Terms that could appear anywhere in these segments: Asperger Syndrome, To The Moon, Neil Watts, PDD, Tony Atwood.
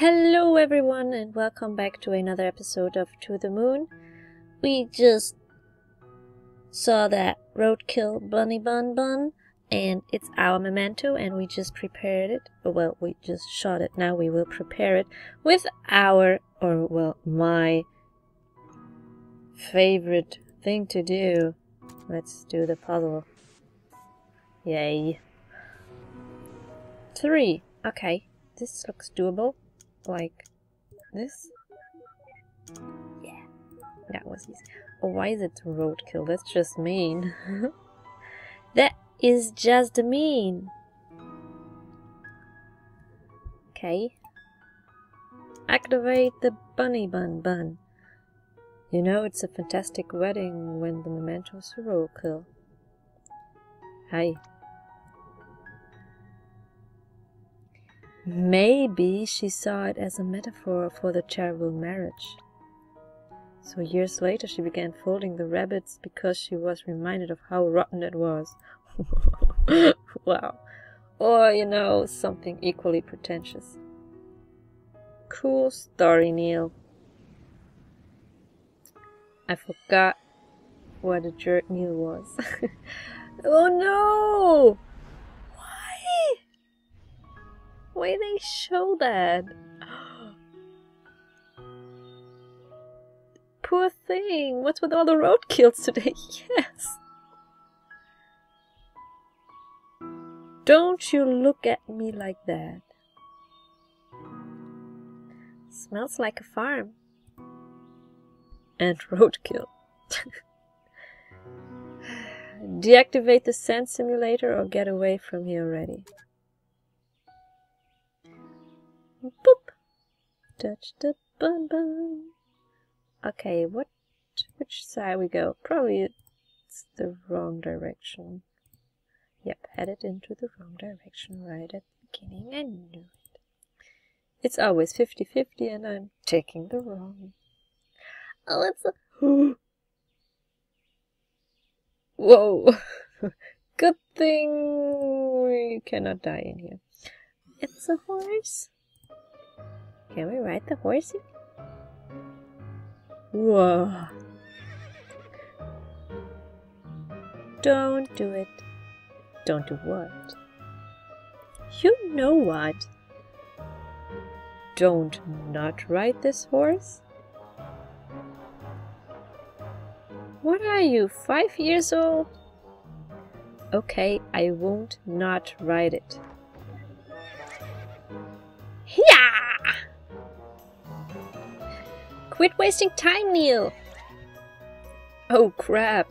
Hello everyone, and welcome back to another episode of To The Moon. We just saw that roadkill bunny bun, and it's our memento, and we just prepared it. Well, we just shot it. Now we will prepare it with my favorite thing to do. Let's do the puzzle. Yay. 3. Okay, this looks doable. Like this? Yeah, that was easy. Oh, why is it roadkill? That's just mean. That is just mean. Okay. Activate the bunny bun. You know, it's a fantastic wedding when the memento's a roadkill. Hi. Maybe she saw it as a metaphor for the terrible marriage. So years later she began folding the rabbits because she was reminded of how rotten it was. Wow. Or, you know, something equally pretentious. Cool story, Neil. I forgot what a jerk Neil was. Oh no! Why they show that? Poor thing. What's with all the roadkills today? Yes. Don't you look at me like that. Smells like a farm. And roadkill. Deactivate the sand simulator or get away from here already. Boop! Touch the bun. Okay, which side we go? Probably it's the wrong direction. Yep, headed into the wrong direction right at the beginning. I knew it. It's always 50-50 and I'm taking the wrong. Oh, it's a... Whoa! Good thing we cannot die in here. It's a horse. Can we ride the horse in? Whoa. Don't do it. Don't do what? You know what? Don't not ride this horse? What are you, 5 years old? Okay, I won't not ride it. Yeah! Quit wasting time, Neil! Oh, crap!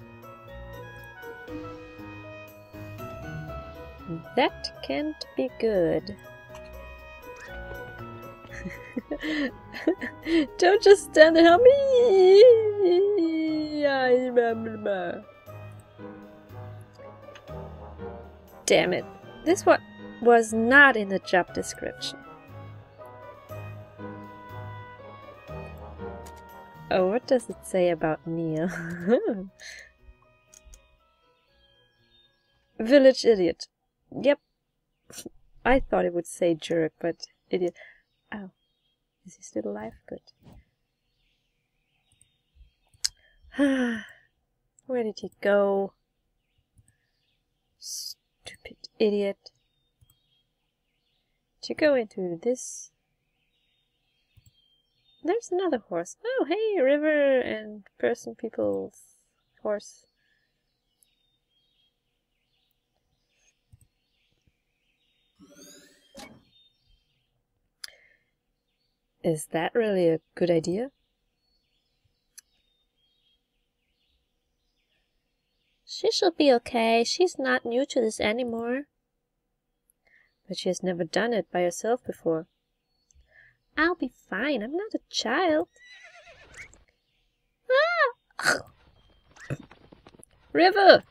That can't be good. Don't just stand and help me! Damn it. This one was not in the job description. Oh, what does it say about Neil? Village idiot. Yep. I thought it would say jerk, but idiot. Oh. Is he still alive? Good. Where did he go? Stupid idiot. Did you go into this? There's another horse. Oh, hey, river and person, people, horse. Is that really a good idea? She should be okay. She's not new to this anymore. But she has never done it by herself before. I'll be fine. I'm not a child. Ah! River!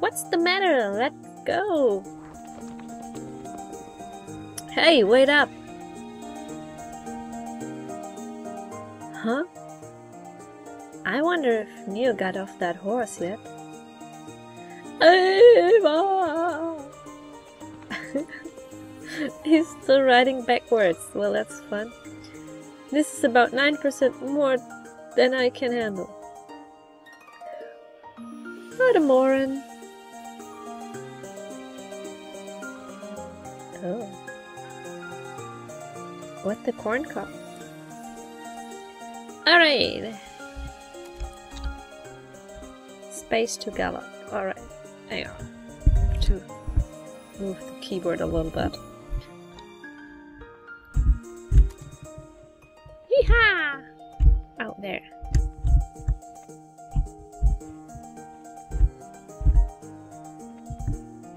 What's the matter? Let's go. Hey, wait up. Huh? I wonder if Neo got off that horse yet. Eva! He's still riding backwards. Well, that's fun. This is about 9% more than I can handle. What a moron. Oh. What the corn cob? Alright. Space to gallop. Alright. Hang on. To move the keyboard a little bit. Yeehaw! Out there.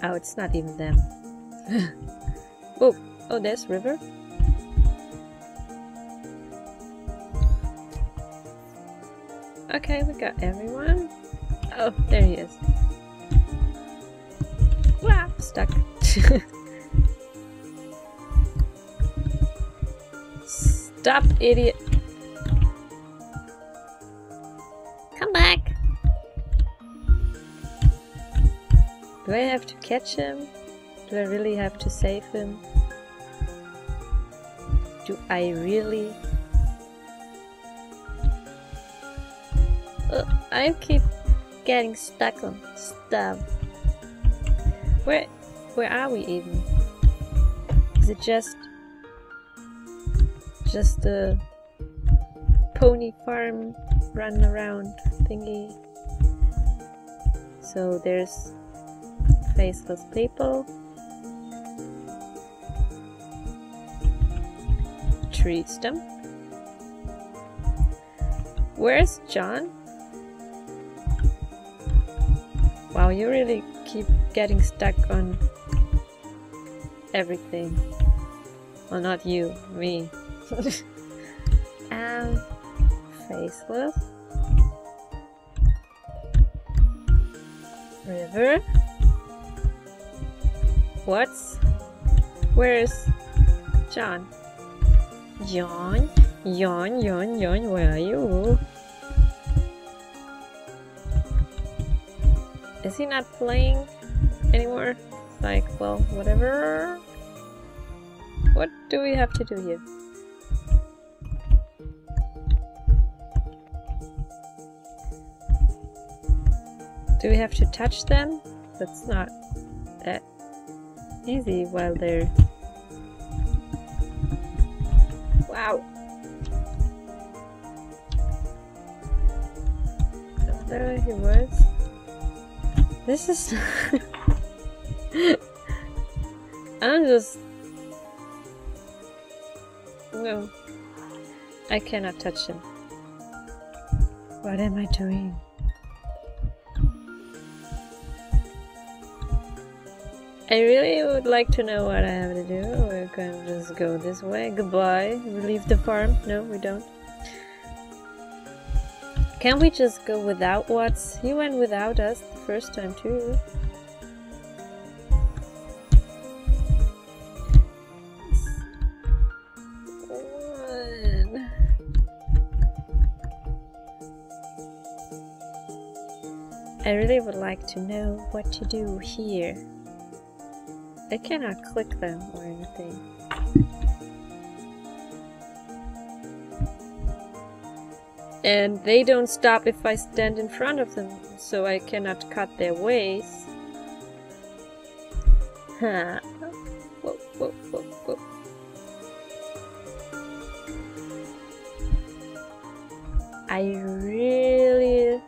Oh, it's not even them. Oh, oh, there's river. Okay, we got everyone. Oh, there he is. Wow, stuck. Stop, idiot. Come back. Do I have to catch him? Do I really have to save him? Do I really? Oh, I keep getting stuck on stuff. Where are we even? Is it just a pony farm running around thingy? So there's faceless people. Treats them. Where's John? Wow, you really keep getting stuck on everything. Well, not you, me. Faceless. River. What's? Where's John? Yawn, yawn, yawn, yawn, where are you? Is he not playing anymore? It's like, well, whatever. What do we have to do here? Do we have to touch them? That's not that easy while they're... Wow! There he was. This is... I'm just... No. I cannot touch him. What am I doing? I really would like to know what I have to do. We can just go this way. Goodbye. We leave the farm. No, we don't. Can we just go without Watts? He went without us the first time too. I really would like to know what to do here. I cannot click them or anything. And they don't stop if I stand in front of them, so I cannot cut their ways. Huh. Whoa, whoa, whoa, whoa. I really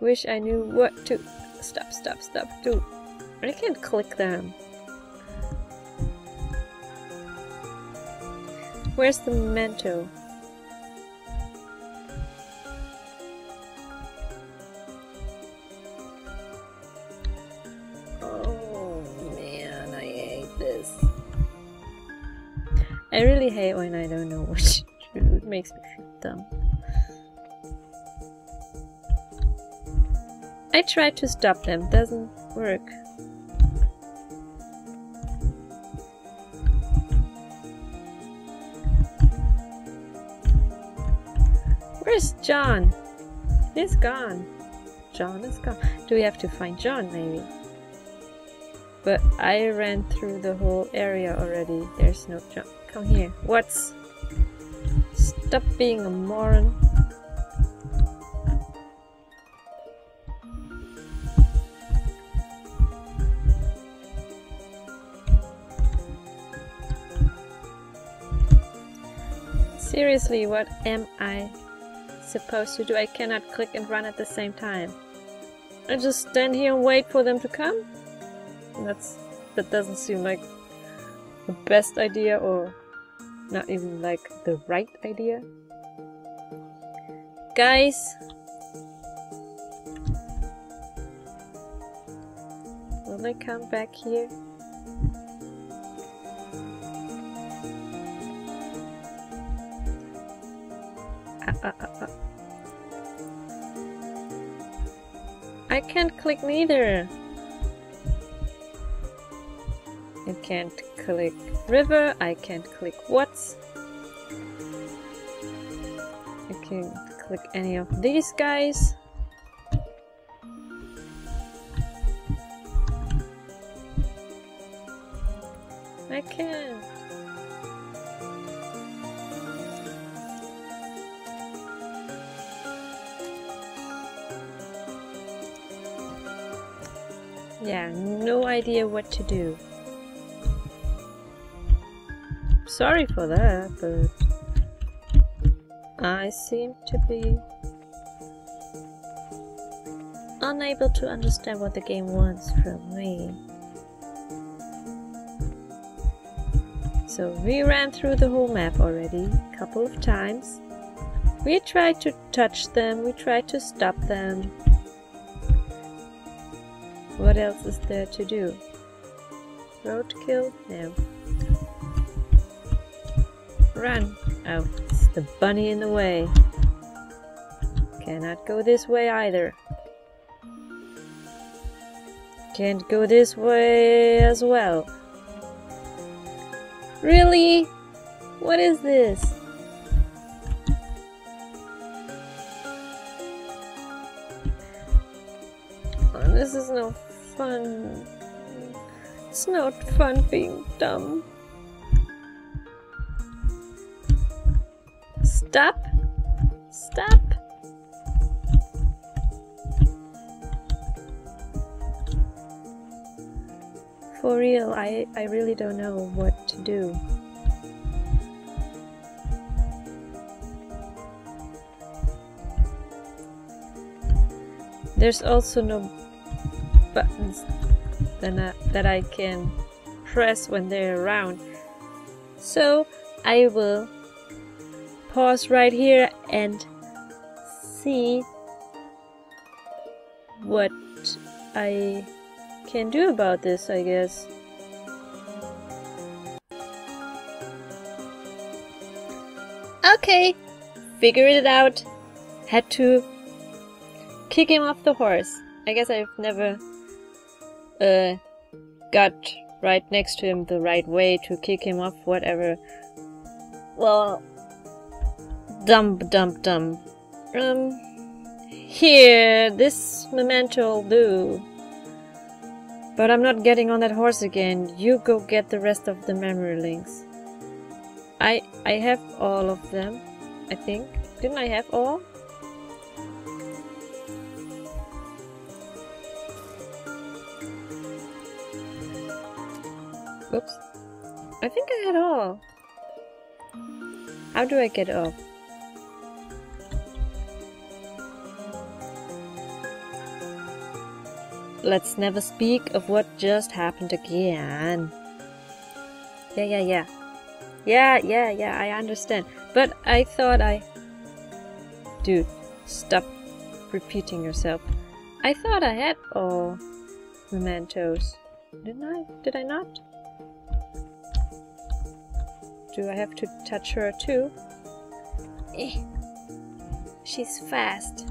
wish I knew what to... Stop, stop, stop, do. I can't click them. Where's the memento? Oh man, I hate this. I really hate when I don't know what to do. It makes me feel dumb. I tried to stop them, doesn't work. Where's John? He's gone. John is gone. Do we have to find John, maybe? But I ran through the whole area already. There's no John. Come here. What's... Stop being a moron. Seriously, what am I supposed to do? I cannot click and run at the same time. I just stand here and wait for them to come? That doesn't seem like the best idea, or not even like the right idea. Guys! Will they come back here? I can't click neither. I can't click river. I can't click what's. I can't click any of these guys. I can't. Yeah, no idea what to do. Sorry for that, but I seem to be unable to understand what the game wants from me. So we ran through the whole map already a couple of times. We tried to touch them, we tried to stop them. What else is there to do? Roadkill? No. Run! Oh, it's the bunny in the way. Cannot go this way either. Can't go this way as well. Really? What is this? This is no fun. It's not fun being dumb. Stop! Stop! For real, I really don't know what to do. There's also no buttons that I can press when they're around. So I will pause right here and see what I can do about this, I guess. Okay, figured it out. Had to kick him off the horse. I guess I've never got right next to him the right way to kick him off, whatever. Well, dumb. Here, this memento'll do. But I'm not getting on that horse again. You go get the rest of the memory links. I have all of them, I think. Didn't I have all? Oops. I think I had all. How do I get off? Let's never speak of what just happened again. Yeah, I understand. But I thought I... Dude, stop repeating yourself. I thought I had all mementos. Didn't I? Did I not? Do I have to touch her too? Eh. She's fast.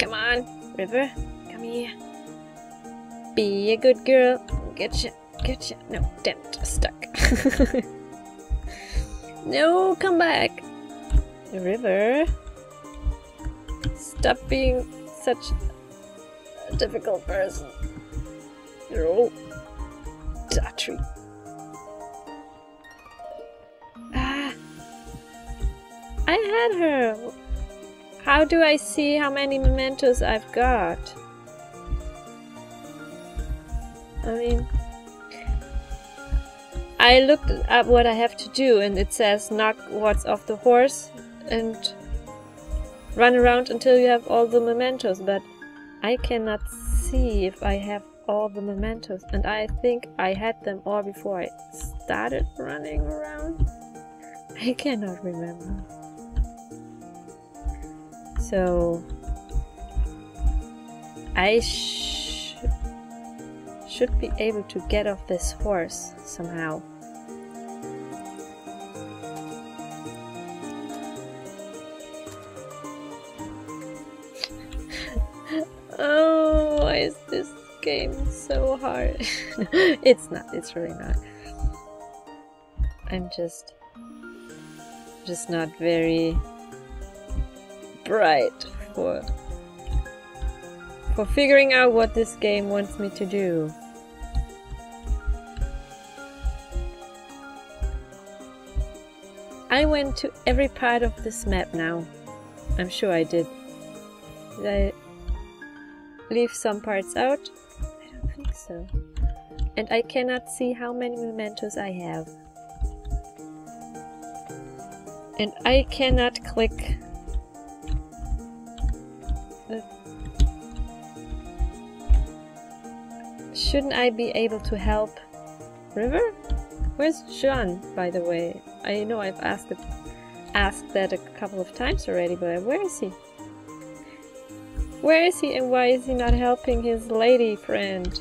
Come on, River. Come here. Be a good girl. Getcha. No, damn it, I'm stuck. No, come back. The river. Stop being such a difficult person. You're all daughtry. I had her. How do I see how many mementos I've got? I mean, I looked up what I have to do, and it says knock what's off the horse and run around until you have all the mementos, but I cannot see if I have all the mementos, and I think I had them all before I started running around. I cannot remember. So I should be able to get off this horse somehow. Oh, why is this game so hard? It's not, it's really not. I'm just not very bright for figuring out what this game wants me to do. I went to every part of this map now. I'm sure I did. Did I leave some parts out? I don't think so. And I cannot see how many mementos I have. And I cannot click Shouldn't I be able to help River? Where's John, by the way? I know I've asked that a couple of times already, but where is he? Where is he, and why is he not helping his lady friend?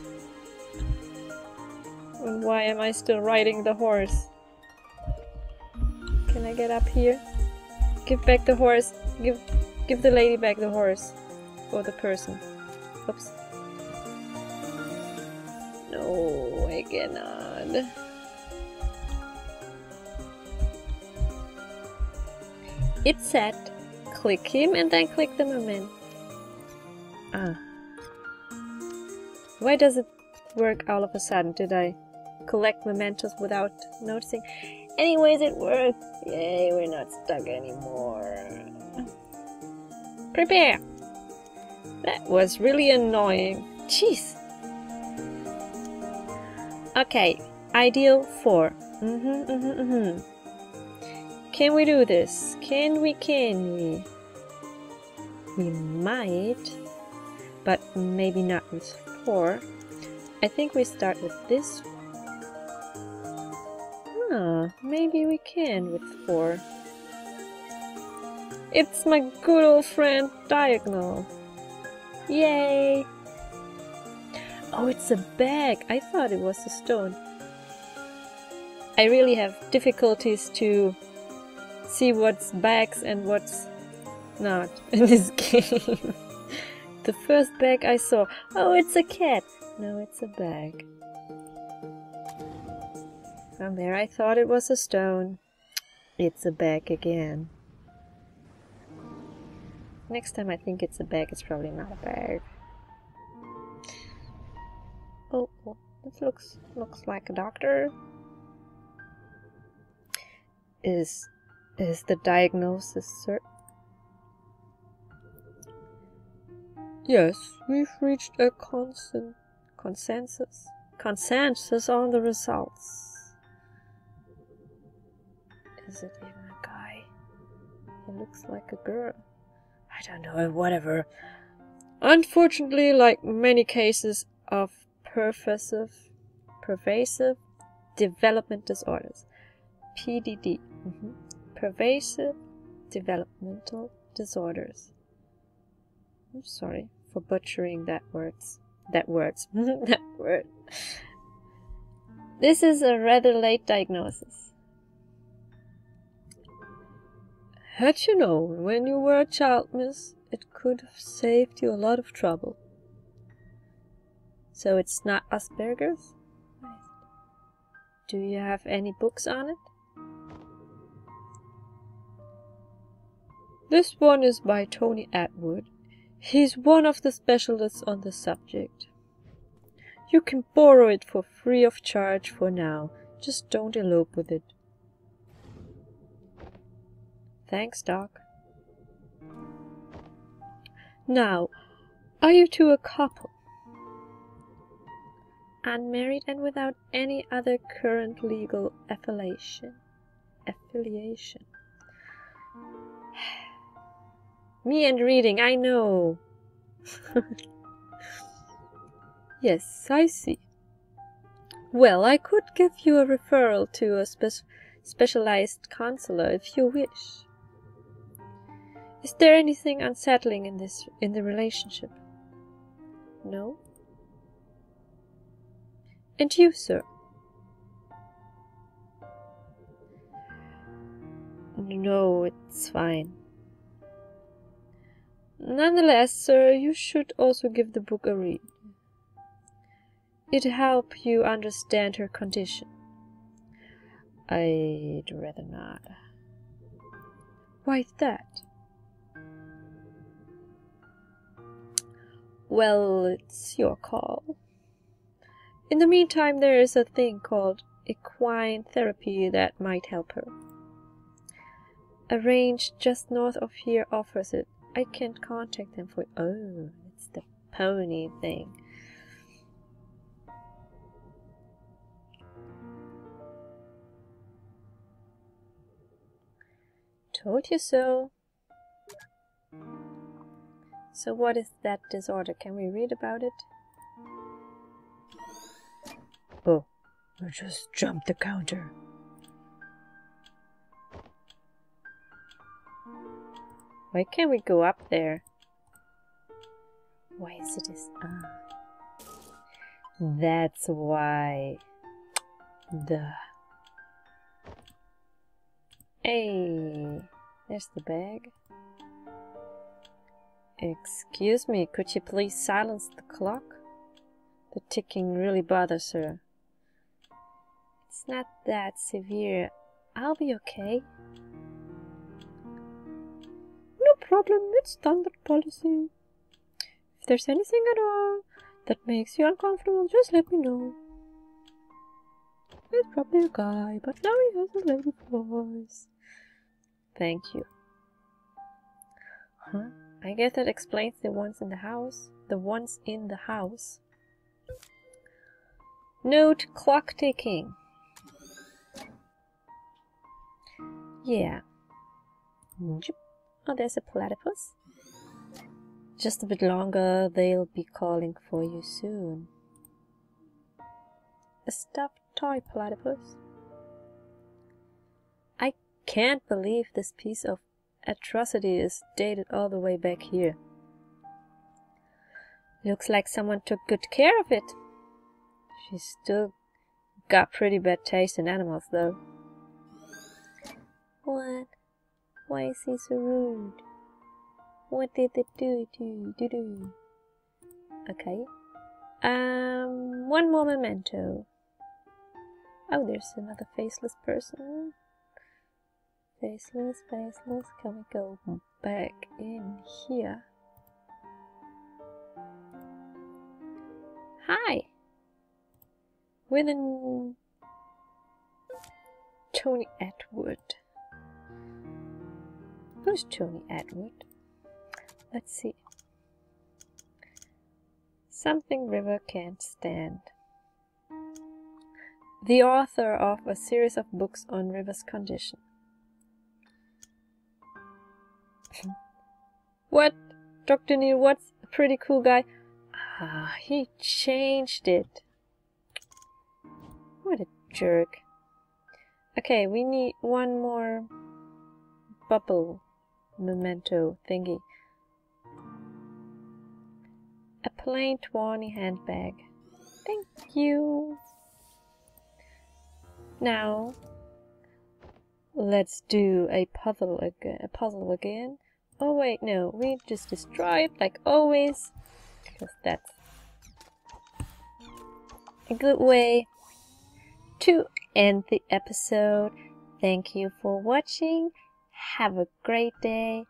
And why am I still riding the horse? Can I get up here? Give back the horse. Give the lady back the horse. Or the person. Oops. No, I cannot. It said click him and then click the moment. Ah. Why does it work all of a sudden? Did I collect mementos without noticing? Anyways, it worked! Yay, we're not stuck anymore. Prepare! That was really annoying. Jeez! Okay, ideal 4. Can we do this? Can we? We might, but maybe not with 4. I think we start with this one. Maybe we can with 4. It's my good old friend Diagonal. Yay! Oh, it's a bag. I thought it was a stone. I really have difficulties to see what's bags and what's not in this game. The first bag I saw. Oh, it's a cat. No, it's a bag. From there I thought it was a stone. It's a bag again. Next time I think it's a bag, it's probably not a bag. Oh, oh, this looks like a doctor. Is the diagnosis certain? Yes, we've reached a consensus on the results. Is it even a guy? He looks like a girl. I don't know, whatever. Unfortunately, like many cases of pervasive development disorders, PDD, pervasive developmental disorders. I'm sorry for butchering that word. This is a rather late diagnosis. Had you known when you were a child, miss, it could have saved you a lot of trouble. So it's not Asperger's? Do you have any books on it? This one is by Tony Atwood. He's one of the specialists on the subject. You can borrow it for free of charge for now. Just don't elope with it. Thanks, Doc. Now, are you two a couple? Unmarried and without any other current legal affiliation. Me and reading, I know. Yes, I see. Well, I could give you a referral to a specialized counselor if you wish. Is there anything unsettling in the relationship? No? And you, sir? No, it's fine. Nonetheless, sir, you should also give the book a read. It'll help you understand her condition. I'd rather not. Why that? Well, it's your call. In the meantime, there is a thing called equine therapy that might help her. A range just north of here offers it. I can't contact them for... Oh, it's the pony thing. Told you so. So what is that disorder? Can we read about it? Oh, I just jumped the counter. Why can't we go up there? Why is it this? Ah. That's why. Duh. Hey, there's the bag. Excuse me, could you please silence the clock? The ticking really bothers her. It's not that severe. I'll be okay. No problem, it's standard policy. If there's anything at all that makes you uncomfortable, just let me know. It's probably a guy, but now he has a lady voice. Thank you. Huh? I guess that explains the ones in the house. Note clock ticking. Yeah. Oh, there's a platypus. Just a bit longer, they'll be calling for you soon. A stuffed toy platypus. I can't believe this piece of atrocity is dated all the way back here. Looks like someone took good care of it. She's still got pretty bad taste in animals, though. What? Why is he so rude? What did they do to you? Okay. One more memento. Oh, there's another faceless person. Faceless. Can we go back in here? Hi! With an... Tony Atwood. Who's Tony Atwood? Let's see. Something River Can't Stand. The author of a series of books on River's condition. What? Dr. Neil Watts, a pretty cool guy. Ah, he changed it. What a jerk. Okay, we need one more bubble memento thingy. A plain tawny handbag. Thank you. Now let's do a puzzle again. Oh wait, no, we just destroy it like always, because that's a good way to end the episode. Thank you for watching. Have a great day.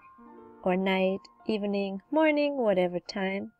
or night, evening, morning, whatever time.